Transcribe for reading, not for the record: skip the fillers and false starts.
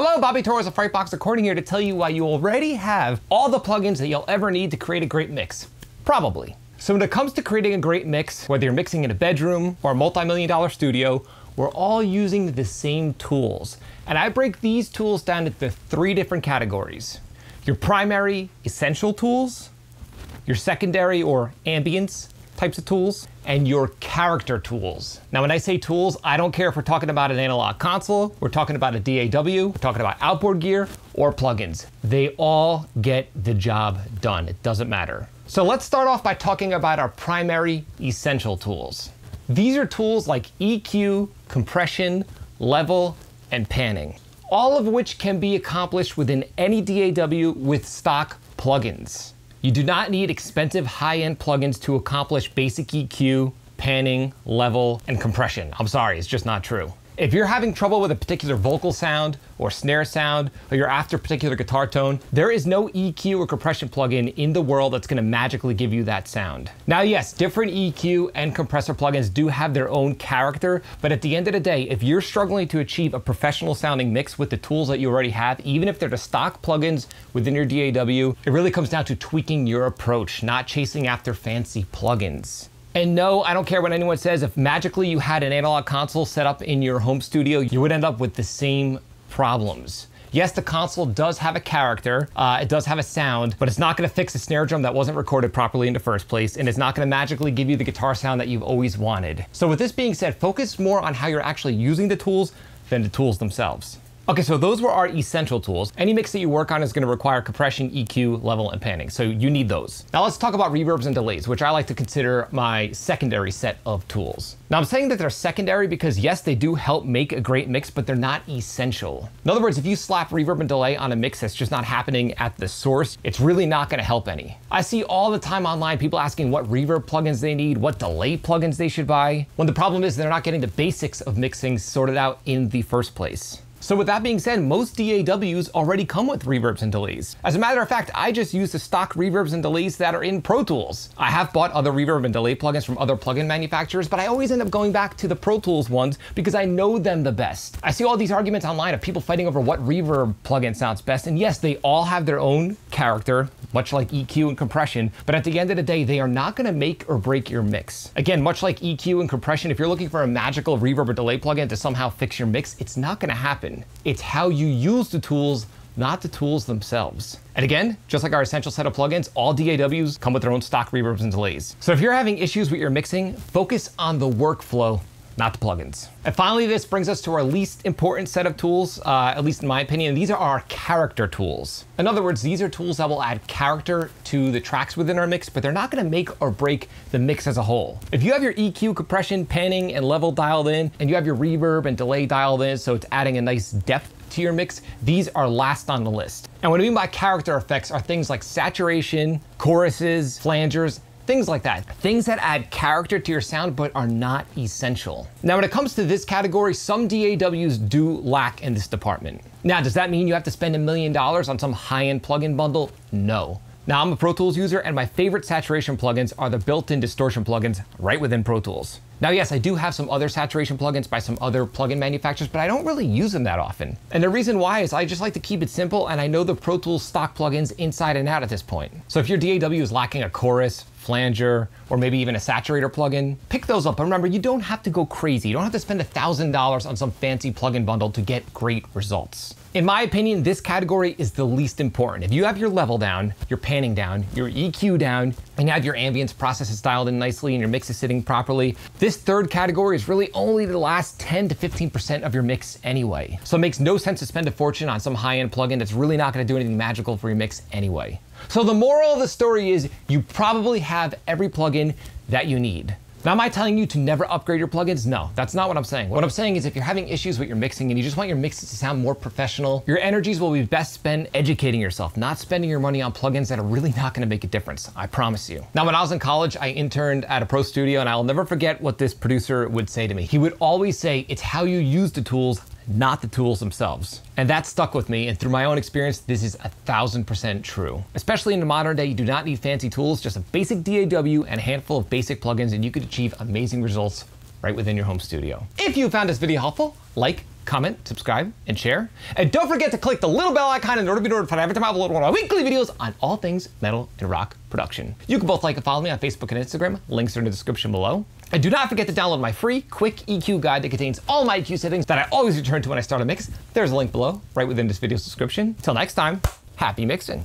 Hello, Bobby Torres of Frightbox Recording here to tell you why you already have all the plugins that you'll ever need to create a great mix. Probably. So when it comes to creating a great mix, whether you're mixing in a bedroom or a multi-million-dollar studio, we're all using the same tools. And I break these tools down into three different categories. Your primary essential tools, your secondary or ambience types of tools, and your character tools. Now, when I say tools, I don't care if we're talking about an analog console, we're talking about a DAW, we're talking about outboard gear or plugins. They all get the job done. It doesn't matter. So let's start off by talking about our primary essential tools. These are tools like EQ, compression, level, and panning, all of which can be accomplished within any DAW with stock plugins. You do not need expensive high-end plugins to accomplish basic EQ, panning, level, and compression. I'm sorry, it's just not true. If you're having trouble with a particular vocal sound or snare sound, or you're after a particular guitar tone, there is no EQ or compression plugin in the world that's gonna magically give you that sound. Now, yes, different EQ and compressor plugins do have their own character, but at the end of the day, if you're struggling to achieve a professional sounding mix with the tools that you already have, even if they're the stock plugins within your DAW, it really comes down to tweaking your approach, not chasing after fancy plugins. And no, I don't care what anyone says, if magically you had an analog console set up in your home studio, you would end up with the same problems. Yes, the console does have a character, it does have a sound, but it's not gonna fix a snare drum that wasn't recorded properly in the first place, and it's not gonna magically give you the guitar sound that you've always wanted. So with this being said, focus more on how you're actually using the tools than the tools themselves. Okay, so those were our essential tools. Any mix that you work on is gonna require compression, EQ, level, and panning, so you need those. Now let's talk about reverbs and delays, which I like to consider my secondary set of tools. Now I'm saying that they're secondary because yes, they do help make a great mix, but they're not essential. In other words, if you slap reverb and delay on a mix that's just not happening at the source, it's really not gonna help any. I see all the time online people asking what reverb plugins they need, what delay plugins they should buy, when the problem is they're not getting the basics of mixing sorted out in the first place. So with that being said, most DAWs already come with reverbs and delays. As a matter of fact, I just use the stock reverbs and delays that are in Pro Tools. I have bought other reverb and delay plugins from other plugin manufacturers, but I always end up going back to the Pro Tools ones because I know them the best. I see all these arguments online of people fighting over what reverb plugin sounds best, and yes, they all have their own character, much like EQ and compression, but at the end of the day, they are not gonna make or break your mix. Again, much like EQ and compression, if you're looking for a magical reverb or delay plugin to somehow fix your mix, it's not gonna happen. It's how you use the tools, not the tools themselves. And again, just like our essential set of plugins, all DAWs come with their own stock reverbs and delays. So if you're having issues with your mixing, focus on the workflow, not the plugins. And finally, this brings us to our least important set of tools, at least in my opinion. These are our character tools. In other words, these are tools that will add character to the tracks within our mix, but they're not gonna make or break the mix as a whole. If you have your EQ, compression, panning, and level dialed in, and you have your reverb and delay dialed in, so it's adding a nice depth to your mix, these are last on the list. And what I mean by character effects are things like saturation, choruses, flangers, things like that. Things that add character to your sound, but are not essential. Now, when it comes to this category, some DAWs do lack in this department. Now, does that mean you have to spend $1 million on some high-end plugin bundle? No. Now, I'm a Pro Tools user, and my favorite saturation plugins are the built-in distortion plugins right within Pro Tools. Now, yes, I do have some other saturation plugins by some other plugin manufacturers, but I don't really use them that often. And the reason why is I just like to keep it simple, and I know the Pro Tools stock plugins inside and out at this point. So if your DAW is lacking a chorus, flanger, or maybe even a saturator plugin, pick those up. But remember, you don't have to go crazy. You don't have to spend $1,000 on some fancy plugin bundle to get great results. In my opinion, this category is the least important. If you have your level down, your panning down, your EQ down, and you have your ambience processes dialed in nicely and your mix is sitting properly, this third category is really only the last 10 to 15% of your mix anyway. So it makes no sense to spend a fortune on some high-end plugin that's really not gonna do anything magical for your mix anyway. So the moral of the story is you probably have every plugin that you need. Now, am I telling you to never upgrade your plugins? No, that's not what I'm saying. What I'm saying is if you're having issues with your mixing and you just want your mixes to sound more professional, your energies will be best spent educating yourself, not spending your money on plugins that are really not gonna make a difference, I promise you. Now, when I was in college, I interned at a pro studio, and I'll never forget what this producer would say to me. He would always say, it's how you use the tools, not the tools themselves. And that stuck with me, and through my own experience, this is 1,000% true. Especially in the modern day, you do not need fancy tools, just a basic DAW and a handful of basic plugins, and you could achieve amazing results right within your home studio. If you found this video helpful, like, comment, subscribe, and share. And don't forget to click the little bell icon in order to be notified every time I upload one of my weekly videos on all things metal and rock production. You can both like and follow me on Facebook and Instagram. Links are in the description below. And do not forget to download my free quick EQ guide that contains all my EQ settings that I always return to when I start a mix. There's a link below, right within this video's description. Till next time, happy mixing.